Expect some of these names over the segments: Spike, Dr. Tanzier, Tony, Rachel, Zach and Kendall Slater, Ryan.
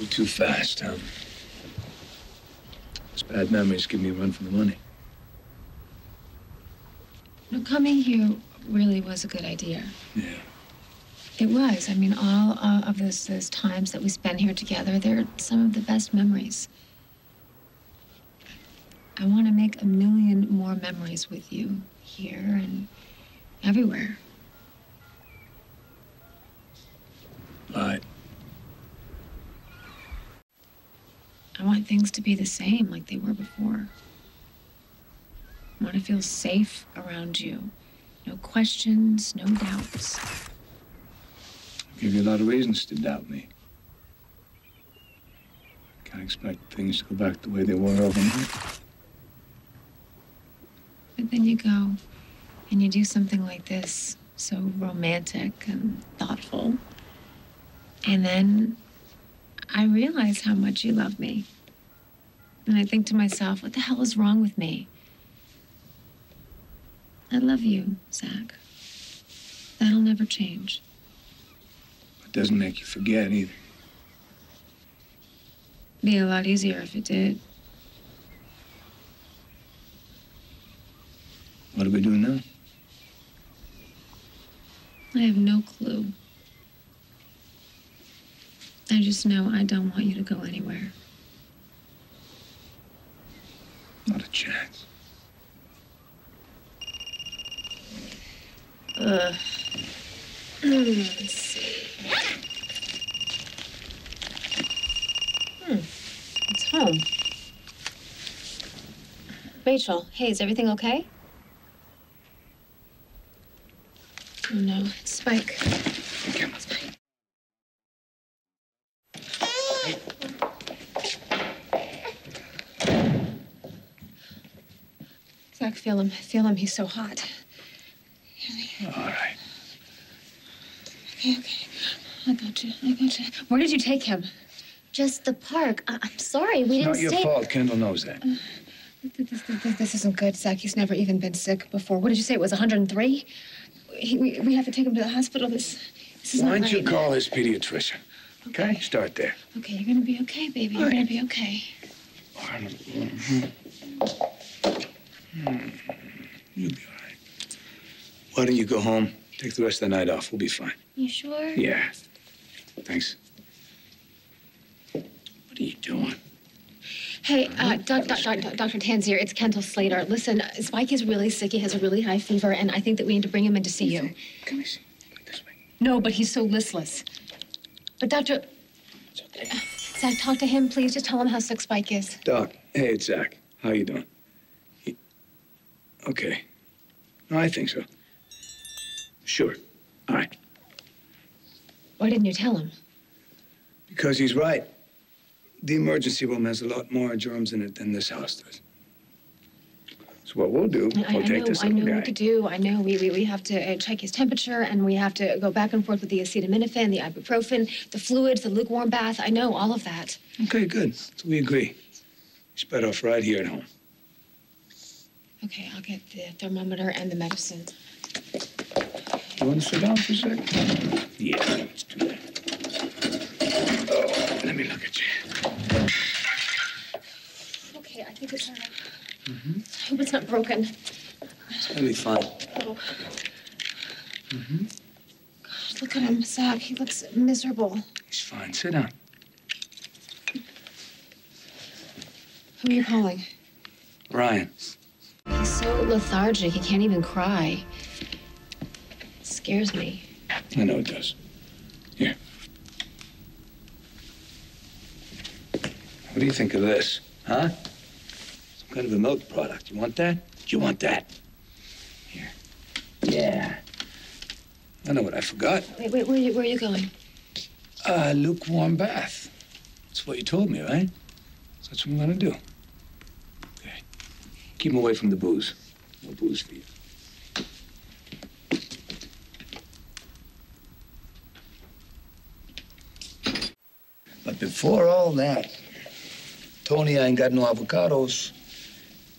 you too fast, huh? Those bad memories give me a run for the money. No, coming here really was a good idea. Yeah. It was. I mean, all of those times that we spent here together, they're some of the best memories. I want to make a million more memories with you here and everywhere. All right. I want things to be the same like they were before. I want to feel safe around you. No questions, no doubts. I'll give you a lot of reasons to doubt me. Can't expect things to go back the way they were overnight. But then you go and you do something like this, so romantic and thoughtful. And then I realize how much you love me. And I think to myself, what the hell is wrong with me? I love you, Zach. That'll never change. It doesn't make you forget either. It'd be a lot easier if it did. What are we doing now? I have no clue. I just know I don't want you to go anywhere. Not a chance. Let's see. It's home. Rachel, hey, is everything okay? Oh, no. It's Spike. Come on, Spike. Zach, feel him. Feel him. He's so hot. All right. Okay, okay. I got you. I got you. Where did you take him? Just the park. I'm sorry. We didn't stay. It's not your fault. Kendall knows that. This isn't good, Zach. He's never even been sick before. What did you say? It was 103? We have to take him to the hospital. This is not right. Why don't you call his pediatrician? Okay? Start there. Okay, you're going to be okay, baby. You're going to be okay. All right. You'll be all right. Why don't you go home? Take the rest of the night off. We'll be fine. You sure? Yeah. Thanks. What are you doing? Hey, Dr. Tanzier, it's Kendall Slater. Listen, Spike is really sick. He has a really high fever, and I think that we need to bring him in to see you. Can we see him this way? No, but he's so listless. But Doctor... It's okay. Zach, talk to him, please. Just tell him how sick Spike is. Doc, hey, it's Zach. How you doing? Okay. No, I think so. Sure. All right. Why didn't you tell him? Because he's right. The emergency room has a lot more germs in it than this house does. So what we'll do, we'll take this little guy. I know what to do. I know. We have to check his temperature, and we have to go back and forth with the acetaminophen, the ibuprofen, the fluids, the lukewarm bath. I know all of that. Okay, good. So we agree. He's better off right here at home. Okay, I'll get the thermometer and the medicine. You want to sit down for a second? Yeah, let's do that. Oh, let me look at you. Okay, I think it's all right. Mm-hmm. I hope it's not broken. It's going to be fine. Oh. Mm-hmm. Gosh, look at him, Zach. He looks miserable. He's fine. Sit down. Who are you calling? Ryan. He's so lethargic, he can't even cry. Scares me. I know it does. Here. What do you think of this, huh? Some kind of a milk product. You want that? You want that? Here. Yeah. I know what I forgot. Wait, where are you going? Lukewarm bath. That's what you told me, right? So that's what I'm gonna do. Okay. Keep him away from the booze. No booze for you. Before all that, Tony ain't got no avocados.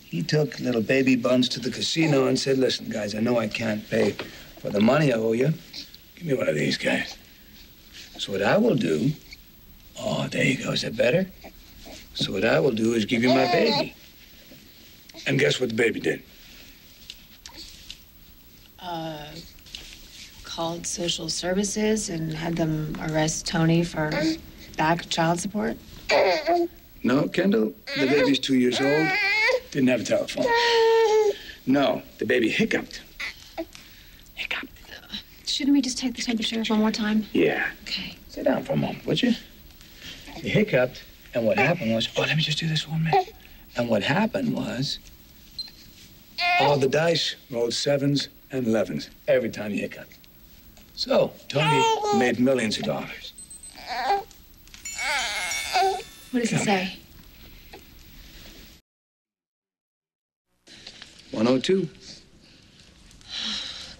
He took little baby buns to the casino and said, listen, guys, I know I can't pay for the money I owe you. Give me one of these guys. So what I will do Oh, there you go. Is that better? So what I will do is give you my baby. And guess what the baby did? Called social services and had them arrest Tony for back child support? No, Kendall, the baby's 2 years old. Didn't have a telephone. No, the baby hiccuped. Hiccuped. Shouldn't we just take the temperature one more time? Yeah. Okay. Sit down for a moment, would you? He hiccuped, and what happened was... Oh, let me just do this 1 minute. And what happened was... All the dice rolled 7s and 11s every time he hiccuped. So, Tony made millions of dollars. What does it say? 102.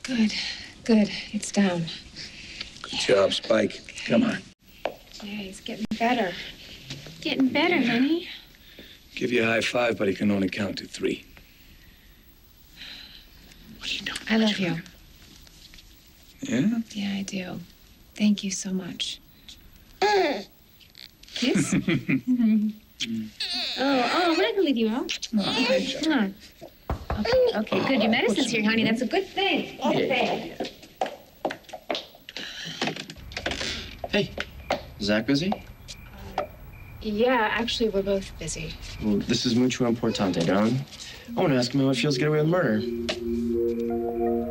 Good. Good. It's down. Good job, Spike. Okay. Come on. Yeah, he's getting better. Getting better, honey. Give you a high five, but he can only count to 3. What are you doing? I love you. Yeah? Yeah, I do. Thank you so much. Kiss? Oh, I'm not gonna leave you out. Oh, okay, sure. Come on. Okay, good. Your medicine's here, honey. That's a good thing. Okay. Hey, Zach busy? Yeah, actually, we're both busy. Well, this is mucho importante, darling. I want to ask him how it feels to get away with murder.